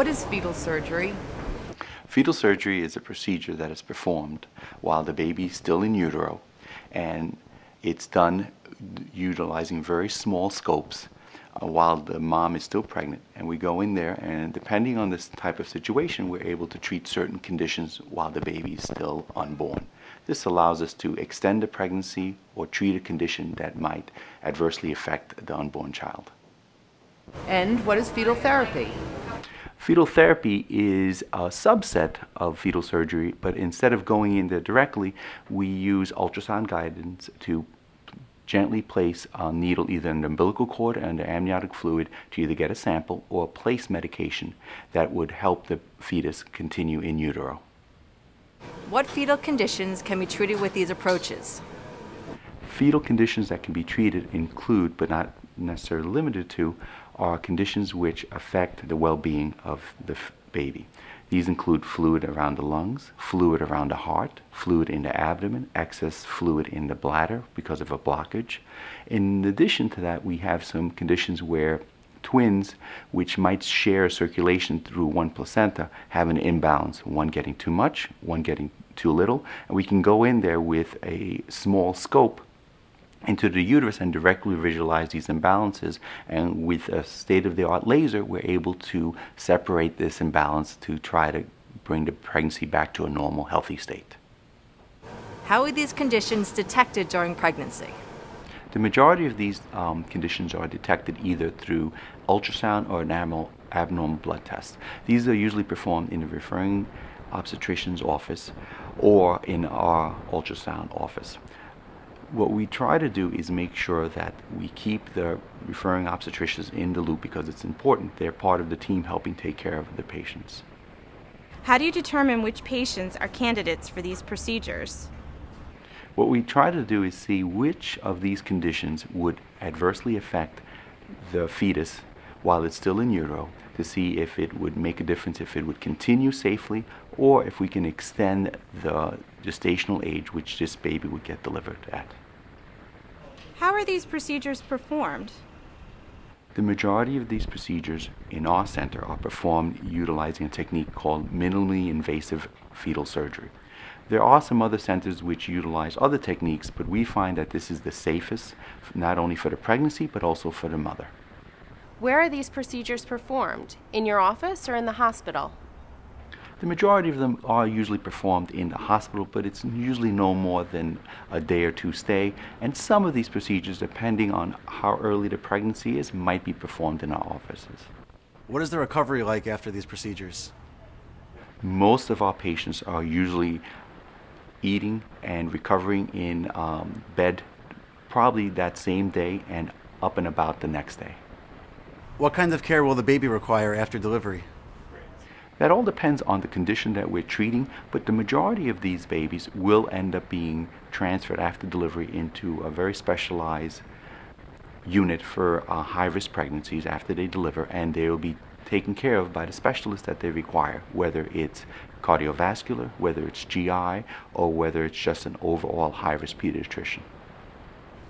What is fetal surgery? Fetal surgery is a procedure that is performed while the baby is still in utero, and it's done utilizing very small scopes while the mom is still pregnant. And we go in there, and depending on this type of situation, we're able to treat certain conditions while the baby is still unborn. This allows us to extend the pregnancy or treat a condition that might adversely affect the unborn child. And what is fetal therapy? Fetal therapy is a subset of fetal surgery, but instead of going in there directly, we use ultrasound guidance to gently place a needle either in the umbilical cord and the amniotic fluid to either get a sample or place medication that would help the fetus continue in utero. What fetal conditions can be treated with these approaches? Fetal conditions that can be treated include, but not necessarily limited to, are conditions which affect the well-being of the baby. These include fluid around the lungs, fluid around the heart, fluid in the abdomen, excess fluid in the bladder because of a blockage. In addition to that, we have some conditions where twins, which might share circulation through one placenta, have an imbalance, one getting too much, one getting too little, and we can go in there with a small scope into the uterus and directly visualize these imbalances, and with a state-of-the-art laser we're able to separate this imbalance to try to bring the pregnancy back to a normal, healthy state. How are these conditions detected during pregnancy? The majority of these conditions are detected either through ultrasound or an abnormal blood test. These are usually performed in the referring obstetrician's office or in our ultrasound office. What we try to do is make sure that we keep the referring obstetricians in the loop because it's important. They're part of the team helping take care of the patients. How do you determine which patients are candidates for these procedures? What we try to do is see which of these conditions would adversely affect the fetus while it's still in utero, to see if it would make a difference, if it would continue safely, or if we can extend the gestational age which this baby would get delivered at. How are these procedures performed? The majority of these procedures in our center are performed utilizing a technique called minimally invasive fetal surgery. There are some other centers which utilize other techniques, but we find that this is the safest, not only for the pregnancy, but also for the mother. Where are these procedures performed? In your office or in the hospital? The majority of them are usually performed in the hospital, but it's usually no more than a day or two stay. And some of these procedures, depending on how early the pregnancy is, might be performed in our offices. What is the recovery like after these procedures? Most of our patients are usually eating and recovering in bed probably that same day and up and about the next day. What kinds of care will the baby require after delivery? That all depends on the condition that we're treating, but the majority of these babies will end up being transferred after delivery into a very specialized unit for high-risk pregnancies after they deliver, and they will be taken care of by the specialists that they require, whether it's cardiovascular, whether it's GI, or whether it's just an overall high-risk pediatrician.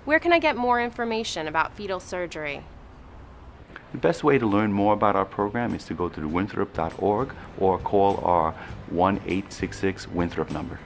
Where can I get more information about fetal surgery? The best way to learn more about our program is to go to winthrop.org or call our 1-866-WINTHROP number.